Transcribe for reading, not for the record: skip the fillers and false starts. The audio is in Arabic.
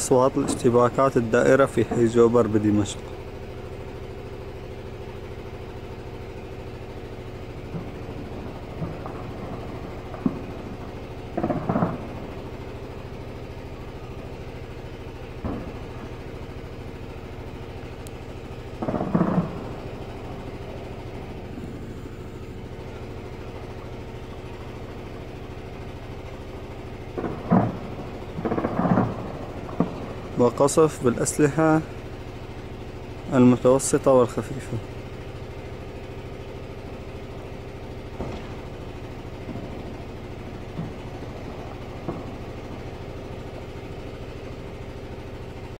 أصوات الاشتباكات الدائرة في حي جوبر بدمشق. وقصف بالأسلحة المتوسطة والخفيفة.